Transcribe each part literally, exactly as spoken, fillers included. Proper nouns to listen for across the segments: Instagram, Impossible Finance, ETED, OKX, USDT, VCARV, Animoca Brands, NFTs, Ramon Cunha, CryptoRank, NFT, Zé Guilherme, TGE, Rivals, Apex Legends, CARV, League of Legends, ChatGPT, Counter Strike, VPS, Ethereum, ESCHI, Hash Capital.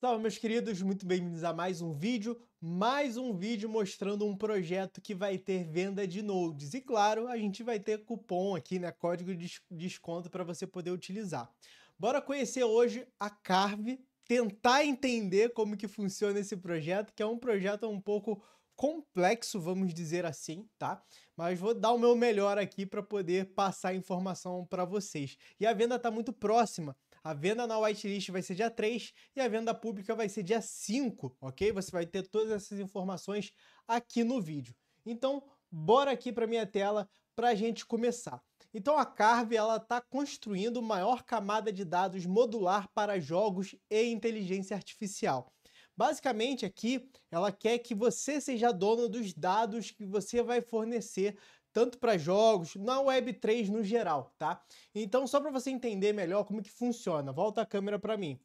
Salve, meus queridos, muito bem-vindos a mais um vídeo, mais um vídeo mostrando um projeto que vai ter venda de nodes e, claro, a gente vai ter cupom aqui, né, código de desconto para você poder utilizar. Bora conhecer hoje a CARV, tentar entender como que funciona esse projeto, que é um projeto um pouco complexo, vamos dizer assim, tá? Mas vou dar o meu melhor aqui para poder passar a informação para vocês. E a venda está muito próxima. A venda na whitelist vai ser dia três e a venda pública vai ser dia cinco, ok? Você vai ter todas essas informações aqui no vídeo. Então, bora aqui para minha tela para a gente começar. Então, a CARV está construindo maior camada de dados modular para jogos e inteligência artificial. Basicamente, aqui, ela quer que você seja dono dos dados que você vai fornecer tanto para jogos, na web três no geral, tá? Então, só para você entender melhor como que funciona, volta a câmera para mim.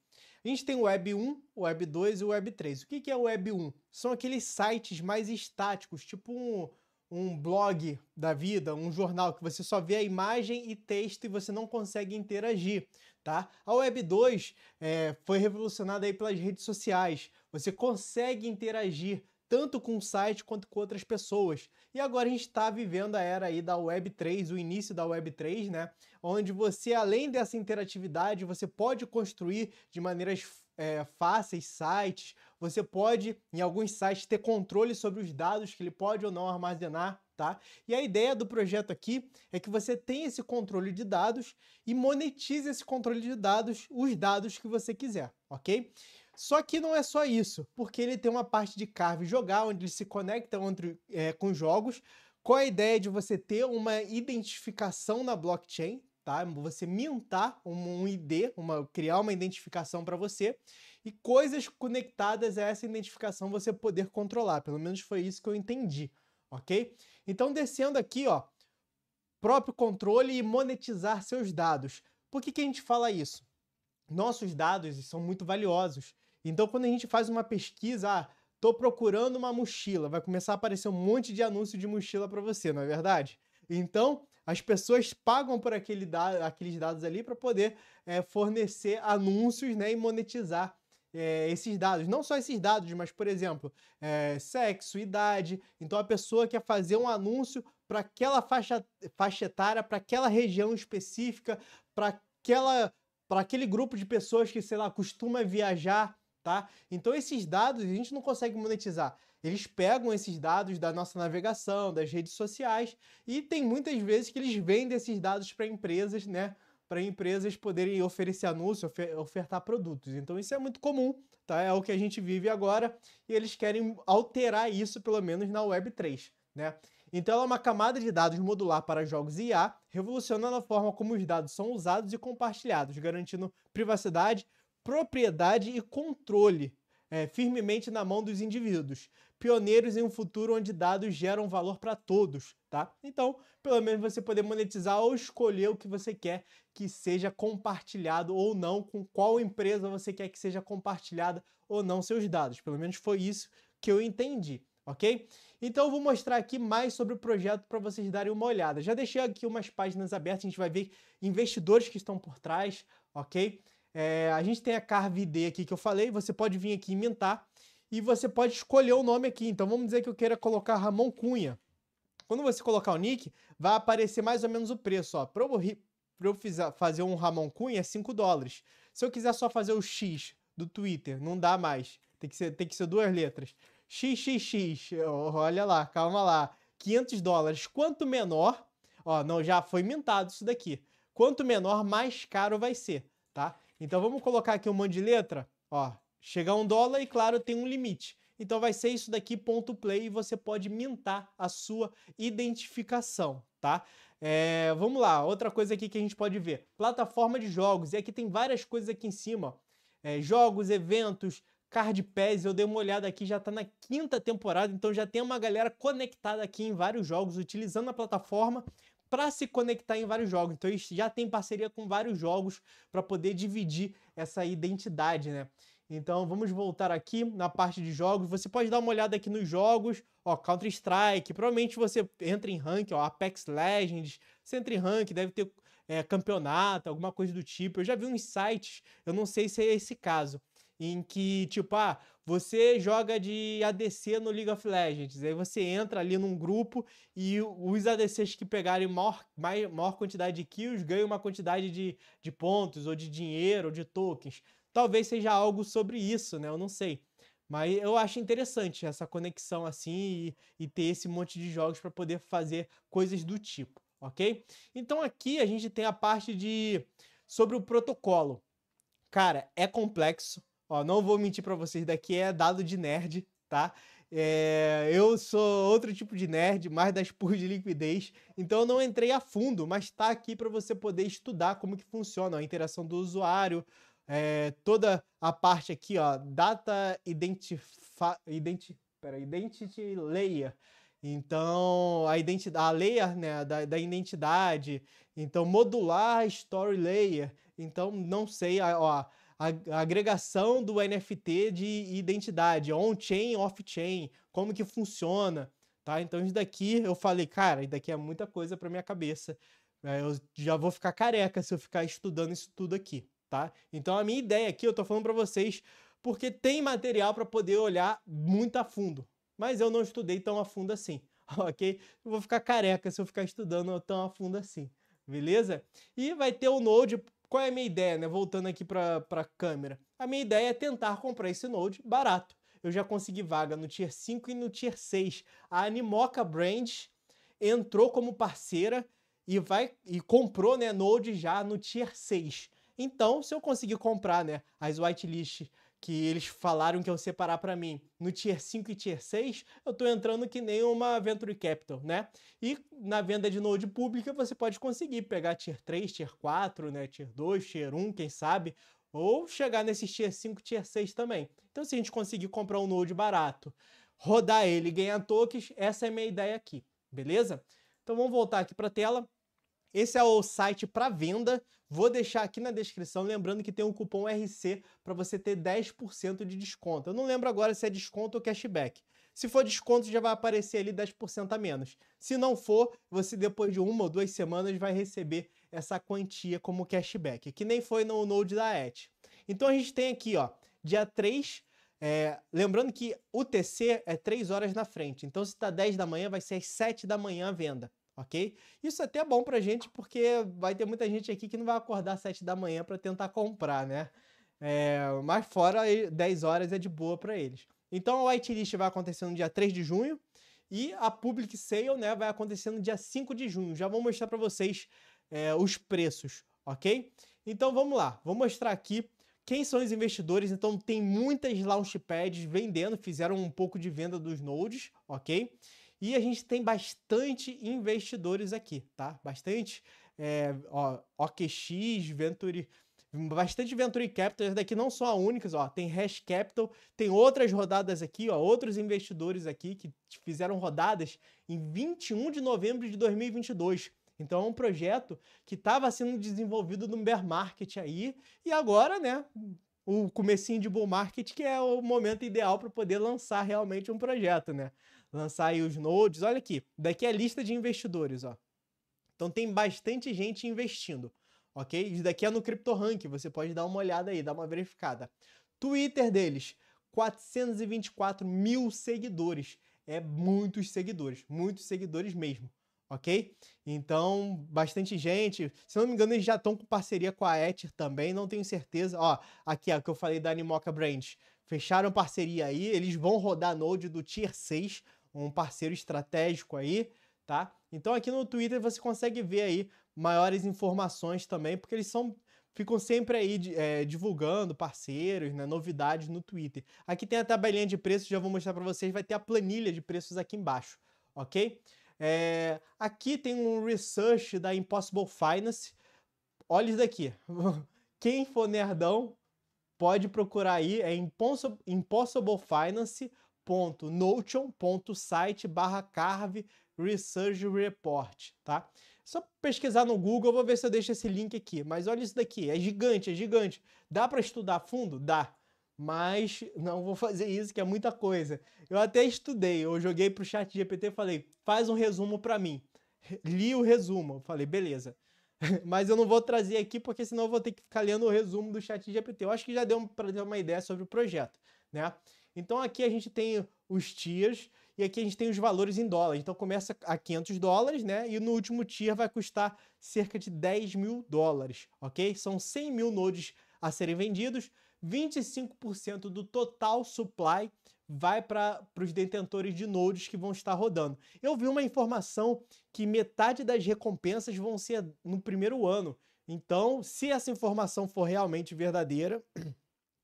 A gente tem o web um, o web dois e o web três. O que que é o web um? São aqueles sites mais estáticos, tipo um, um blog da vida, um jornal, que você só vê a imagem e texto e você não consegue interagir, tá? A web dois é, foi revolucionada aí pelas redes sociais. Você consegue interagir tanto com o site quanto com outras pessoas. E agora a gente está vivendo a era aí da web três, o início da web três, né? Onde você, além dessa interatividade, você pode construir de maneiras é, fáceis sites, você pode, em alguns sites, ter controle sobre os dados que ele pode ou não armazenar, tá? E a ideia do projeto aqui é que você tenha esse controle de dados e monetize esse controle de dados, os dados que você quiser, ok? Só que não é só isso, porque ele tem uma parte de CARV jogar, onde ele se conecta entre, é, com jogos, com a ideia de você ter uma identificação na blockchain, tá? Você mintar um, um I D, uma, criar uma identificação para você, e coisas conectadas a essa identificação você poder controlar, pelo menos foi isso que eu entendi, ok? Então, descendo aqui, ó, próprio controle e monetizar seus dados. Por que que a gente fala isso? Nossos dados são muito valiosos. Então, quando a gente faz uma pesquisa, ah, tô procurando uma mochila, vai começar a aparecer um monte de anúncio de mochila para você, não é verdade? Então, as pessoas pagam por aquele da- aqueles dados ali para poder é, fornecer anúncios, né, e monetizar é, esses dados. Não só esses dados, mas, por exemplo, é, sexo, idade. Então, a pessoa quer fazer um anúncio para aquela faixa, faixa etária, para aquela região específica, para aquela... para aquele grupo de pessoas que, sei lá, costuma viajar, tá? Então, esses dados a gente não consegue monetizar. Eles pegam esses dados da nossa navegação, das redes sociais, e tem muitas vezes que eles vendem esses dados para empresas, né? Para empresas poderem oferecer anúncios, ofer- ofertar produtos. Então, isso é muito comum, tá? É o que a gente vive agora, e eles querem alterar isso, pelo menos, na web três, né? Então, ela é uma camada de dados modular para jogos e I A, revolucionando a forma como os dados são usados e compartilhados, garantindo privacidade, propriedade e controle é, firmemente na mão dos indivíduos, pioneiros em um futuro onde dados geram valor para todos, tá? Então, pelo menos você poder monetizar ou escolher o que você quer que seja compartilhado ou não, com qual empresa você quer que seja compartilhada ou não seus dados. Pelo menos foi isso que eu entendi. Ok? Então eu vou mostrar aqui mais sobre o projeto para vocês darem uma olhada. Já deixei aqui umas páginas abertas, a gente vai ver investidores que estão por trás, ok? É, a gente tem a CARV I D aqui que eu falei, você pode vir aqui e mintar e você pode escolher o nome aqui. Então vamos dizer que eu queira colocar Ramon Cunha. Quando você colocar o nick, vai aparecer mais ou menos o preço, ó. Para eu, eu fazer um Ramon Cunha é cinco dólares. Se eu quiser só fazer o X do Twitter, não dá mais, tem que ser, tem que ser duas letras. XXX, olha lá, calma lá, quinhentos dólares, quanto menor, ó, não, já foi mintado isso daqui, quanto menor, mais caro vai ser, tá? Então vamos colocar aqui um monte de letra, ó, chega a um dólar e claro, tem um limite, então vai ser isso daqui, ponto play, e você pode mintar a sua identificação, tá? É, vamos lá, outra coisa aqui que a gente pode ver, plataforma de jogos, e aqui tem várias coisas aqui em cima, ó, é, jogos, eventos, Card Pass, eu dei uma olhada aqui, já está na quinta temporada, então já tem uma galera conectada aqui em vários jogos, utilizando a plataforma para se conectar em vários jogos. Então eles já tem parceria com vários jogos para poder dividir essa identidade, né? Então vamos voltar aqui na parte de jogos. Você pode dar uma olhada aqui nos jogos, ó, Counter Strike, provavelmente você entra em rank, ó, Apex Legends, você entra em rank, deve ter é, campeonato, alguma coisa do tipo. Eu já vi uns sites, eu não sei se é esse caso, em que, tipo, ah, você joga de A D C no League of Legends, aí você entra ali num grupo e os A D Cs que pegarem maior, maior quantidade de kills ganham uma quantidade de, de pontos, ou de dinheiro, ou de tokens. Talvez seja algo sobre isso, né? Eu não sei. Mas eu acho interessante essa conexão assim e, e ter esse monte de jogos para poder fazer coisas do tipo, ok? Então aqui a gente tem a parte de sobre o protocolo. Cara, é complexo. Ó, não vou mentir para vocês, daqui é dado de nerd, tá? É, eu sou outro tipo de nerd, mais das pools de liquidez, então eu não entrei a fundo, mas tá aqui para você poder estudar como que funciona a interação do usuário, é, toda a parte aqui, ó, data identifa, identi, pera, identity layer. Então, a, identidade, a layer, né, da, da identidade, então modular story layer, então não sei, ó, a, a agregação do N F T de identidade, on-chain, off-chain, como que funciona, tá? Então isso daqui eu falei, cara, isso daqui é muita coisa para minha cabeça, eu já vou ficar careca se eu ficar estudando isso tudo aqui, tá? Então a minha ideia aqui, eu tô falando para vocês, porque tem material para poder olhar muito a fundo. Mas eu não estudei tão a fundo assim, ok? Eu vou ficar careca se eu ficar estudando tão a fundo assim, beleza? E vai ter o Node. Qual é a minha ideia, né? Voltando aqui para a câmera. A minha ideia é tentar comprar esse Node barato. Eu já consegui vaga no Tier cinco e no Tier seis. A Animoca Brands entrou como parceira e, vai, e comprou, né, Node já no Tier seis. Então, se eu conseguir comprar, né, as whitelists que eles falaram que eu separar para mim no Tier cinco e Tier seis, eu tô entrando que nem uma Venture Capital, né? E na venda de node pública você pode conseguir pegar Tier três, Tier quatro, né? Tier dois, Tier um, quem sabe? Ou chegar nesses Tier cinco, Tier seis também. Então se a gente conseguir comprar um node barato, rodar ele e ganhar tokens, essa é a minha ideia aqui, beleza? Então vamos voltar aqui para a tela. Esse é o site para venda, vou deixar aqui na descrição, lembrando que tem um cupom R C para você ter dez por cento de desconto. Eu não lembro agora se é desconto ou cashback. Se for desconto, já vai aparecer ali dez por cento a menos. Se não for, você depois de uma ou duas semanas vai receber essa quantia como cashback, que nem foi no Node da E T E D. Então a gente tem aqui, ó, dia três, é, lembrando que o T C é três horas na frente, então se está dez da manhã, vai ser às sete da manhã a venda. Ok? Isso até é bom pra gente, porque vai ter muita gente aqui que não vai acordar às sete da manhã para tentar comprar, né? É, mas fora dez horas é de boa para eles. Então a whitelist vai acontecer no dia três de junho e a public sale, né, vai acontecer no dia cinco de junho. Já vou mostrar para vocês é, os preços, ok? Então vamos lá, vou mostrar aqui quem são os investidores. Então tem muitas launchpads vendendo, fizeram um pouco de venda dos nodes, ok? E a gente tem bastante investidores aqui, tá? Bastante é, ó, O K X, Venture, bastante Venture Capital. Essas daqui não são as únicas, ó. Tem Hash Capital, tem outras rodadas aqui, ó. Outros investidores aqui que fizeram rodadas em vinte e um de novembro de dois mil e vinte e dois. Então é um projeto que estava sendo desenvolvido no bear market aí e agora, né, o comecinho de bull market, que é o momento ideal para poder lançar realmente um projeto, né? Lançar aí os nodes. Olha aqui, daqui é a lista de investidores, ó. Então tem bastante gente investindo, ok? Isso daqui é no CryptoRank, você pode dar uma olhada aí, dar uma verificada. Twitter deles, quatrocentos e vinte e quatro mil seguidores. É muitos seguidores, muitos seguidores mesmo, ok? Então, bastante gente. Se não me engano, eles já estão com parceria com a Ether também, não tenho certeza. Ó, aqui é o que eu falei da Animoca Brands. Fecharam parceria aí, eles vão rodar node do Tier seis, um parceiro estratégico aí, tá? Então aqui no Twitter você consegue ver aí maiores informações também, porque eles são, ficam sempre aí é, divulgando parceiros, né, novidades no Twitter. Aqui tem a tabelinha de preços, já vou mostrar para vocês, vai ter a planilha de preços aqui embaixo, ok? É, aqui tem um research da Impossible Finance. Olha isso daqui. Quem for nerdão pode procurar aí, é impossible finance ponto notion ponto site barra carv research report, tá? Só pesquisar no Google, eu vou ver se eu deixo esse link aqui, mas olha isso daqui, é gigante, é gigante. Dá para estudar a fundo? Dá, mas não vou fazer isso, que é muita coisa. Eu até estudei, eu joguei pro chat G P T e falei, faz um resumo para mim. Li o resumo, eu falei, beleza. Mas eu não vou trazer aqui, porque senão eu vou ter que ficar lendo o resumo do chat G P T. Eu acho que já deu para ter uma ideia sobre o projeto, né? Então aqui a gente tem os tiers e aqui a gente tem os valores em dólares. Então começa a quinhentos dólares, né? E no último tier vai custar cerca de dez mil dólares, ok? São cem mil nodes a serem vendidos, vinte e cinco por cento do total supply vai para os detentores de nodes que vão estar rodando. Eu vi uma informação que metade das recompensas vão ser no primeiro ano. Então, se essa informação for realmente verdadeira,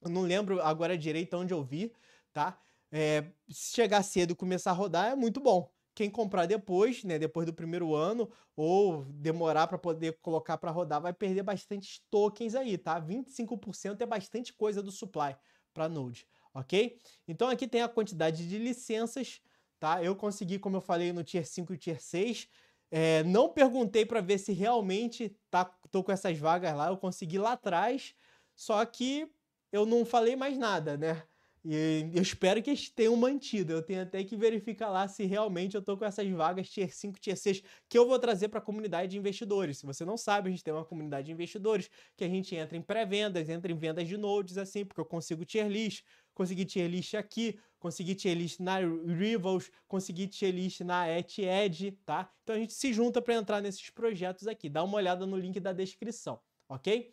eu não lembro agora direito onde eu vi, tá? É, se chegar cedo e começar a rodar é muito bom. Quem comprar depois, né, depois do primeiro ano, ou demorar para poder colocar para rodar, vai perder bastante tokens aí, tá? vinte e cinco por cento é bastante coisa do supply para node, ok? Então aqui tem a quantidade de licenças, tá? Eu consegui, como eu falei, no tier cinco e tier seis. É, não perguntei para ver se realmente tá, tô com essas vagas lá, eu consegui lá atrás, só que eu não falei mais nada, né? E eu espero que eles tenham mantido. Eu tenho até que verificar lá se realmente eu tô com essas vagas tier cinco, tier seis, que eu vou trazer para a comunidade de investidores. Se você não sabe, a gente tem uma comunidade de investidores que a gente entra em pré-vendas, entra em vendas de nodes, assim, porque eu consigo tier list, consegui tier list aqui, consegui tier list na Rivals, consegui tier list na E T E D, tá? Então a gente se junta para entrar nesses projetos aqui. Dá uma olhada no link da descrição, ok?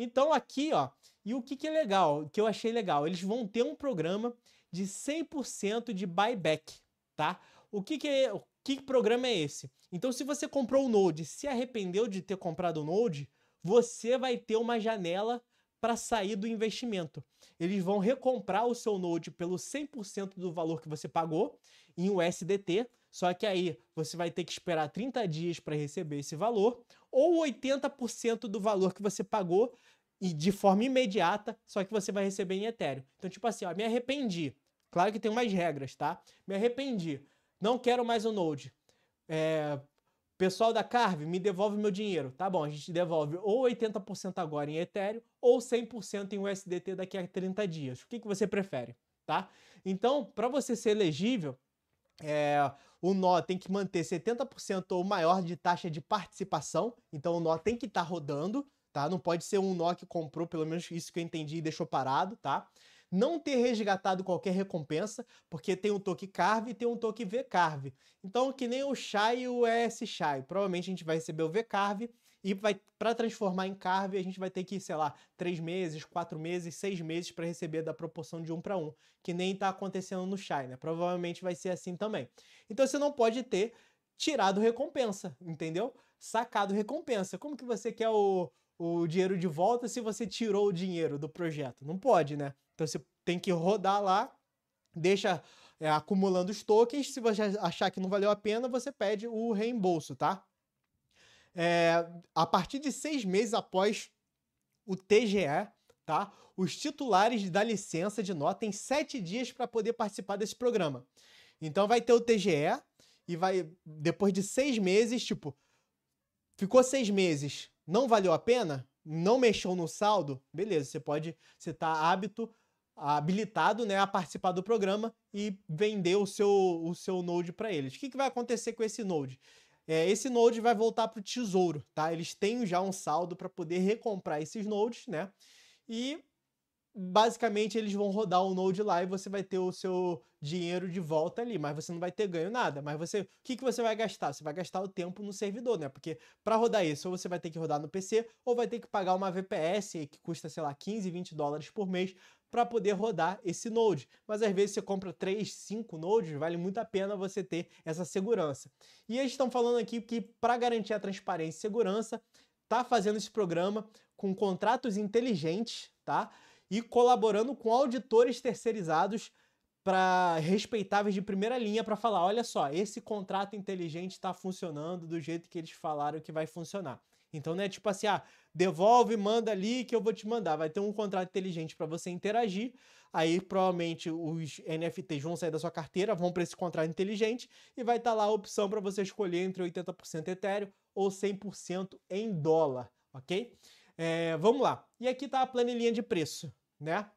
Então aqui, ó, e o que, que é legal, que eu achei legal, eles vão ter um programa de cem por cento de buyback, tá? O que, que é, o que programa é esse? Então, se você comprou o Node e se arrependeu de ter comprado o Node, você vai ter uma janela para sair do investimento. Eles vão recomprar o seu Node pelo cem por cento do valor que você pagou em U S D T, só que aí você vai ter que esperar trinta dias para receber esse valor, ou oitenta por cento do valor que você pagou e de forma imediata, só que você vai receber em Ethereum. Então, tipo assim, ó, me arrependi. Claro que tem umas regras, tá? Me arrependi. Não quero mais o Node. É... Pessoal da CARV, me devolve meu dinheiro. Tá bom, a gente devolve ou oitenta por cento agora em Ethereum ou cem por cento em U S D T daqui a trinta dias. O que, que você prefere, tá? Então, para você ser elegível, é, o nó tem que manter setenta por cento ou maior de taxa de participação. Então, o nó tem que estar tá rodando, tá? Não pode ser um nó que comprou, pelo menos isso que eu entendi, e deixou parado, tá? Não ter resgatado qualquer recompensa, porque tem um token CARV e tem um token V CARV. Então, que nem o C H I e o ESCHI. Provavelmente a gente vai receber o V CARV e para transformar em CARV a gente vai ter que, sei lá, três meses, quatro meses, seis meses para receber da proporção de um para um, que nem está acontecendo no C H I, né? Provavelmente vai ser assim também. Então, você não pode ter tirado recompensa, entendeu? Sacado recompensa. Como que você quer o, o dinheiro de volta se você tirou o dinheiro do projeto? Não pode, né? Então você tem que rodar lá, deixa é, acumulando os tokens, se você achar que não valeu a pena, você pede o reembolso, tá? É, a partir de seis meses após o T G E, tá? Os titulares da licença de nó têm sete dias para poder participar desse programa. Então vai ter o T G E e vai, depois de seis meses, tipo, ficou seis meses, não valeu a pena? Não mexeu no saldo? Beleza, você pode, você tá hábito, habilitado, né, a participar do programa e vender o seu, o seu node para eles. O que, que vai acontecer com esse node? É, esse node vai voltar para o tesouro, tá? Eles têm já um saldo para poder recomprar esses nodes, né? E basicamente eles vão rodar o node lá e você vai ter o seu dinheiro de volta ali, mas você não vai ter ganho nada. Mas você, o que, que você vai gastar? Você vai gastar o tempo no servidor, né? Porque para rodar isso, ou você vai ter que rodar no P C, ou vai ter que pagar uma V P S que custa, sei lá, quinze, vinte dólares por mês, para poder rodar esse node. Mas às vezes você compra três, cinco nodes, vale muito a pena você ter essa segurança. E eles estão falando aqui que para garantir a transparência e segurança, tá fazendo esse programa com contratos inteligentes, tá? E colaborando com auditores terceirizados para respeitáveis de primeira linha para falar, olha só, esse contrato inteligente está funcionando do jeito que eles falaram que vai funcionar. Então não é tipo assim, ah, devolve, manda ali que eu vou te mandar. Vai ter um contrato inteligente para você interagir, aí provavelmente os N F Ts vão sair da sua carteira, vão para esse contrato inteligente e vai estar tá lá a opção para você escolher entre oitenta por cento Ethereum ou cem por cento em dólar, ok? É, vamos lá. E aqui está a planilhinha de preço, né?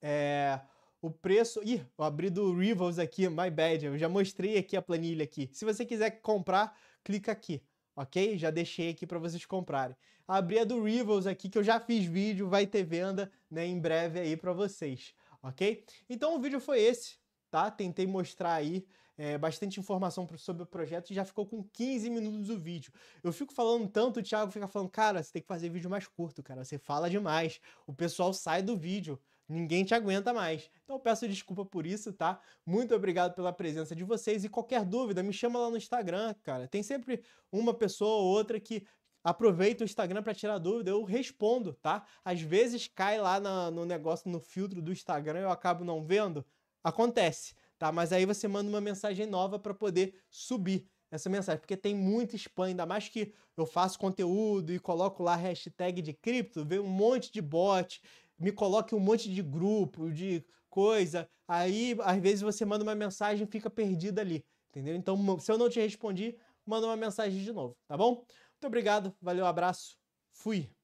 É... O preço... Ih, eu abri do Rivals aqui, my bad. Eu já mostrei aqui a planilha aqui. Se você quiser comprar, clica aqui. ok? Já deixei aqui para vocês comprarem. Abri a do Rivals aqui, que eu já fiz vídeo, vai ter venda, né, em breve aí para vocês, ok? Então o vídeo foi esse, tá? Tentei mostrar aí é, bastante informação sobre o projeto e já ficou com quinze minutos o vídeo. Eu fico falando tanto, o Thiago fica falando, cara, você tem que fazer vídeo mais curto, cara, você fala demais, o pessoal sai do vídeo, ninguém te aguenta mais. Então eu peço desculpa por isso, tá? Muito obrigado pela presença de vocês e qualquer dúvida, me chama lá no Instagram, cara. Tem sempre uma pessoa ou outra que aproveita o Instagram para tirar dúvida, eu respondo, tá? Às vezes cai lá na, no negócio, no filtro do Instagram, eu acabo não vendo, acontece, tá? Mas aí você manda uma mensagem nova para poder subir essa mensagem, porque tem muito spam, ainda mais que eu faço conteúdo e coloco lá hashtag de cripto, vem um monte de bot, me coloque um monte de grupo, de coisa, aí às vezes você manda uma mensagem e fica perdida ali, entendeu? Então, se eu não te respondi, manda uma mensagem de novo, tá bom? Muito obrigado, valeu, abraço, fui!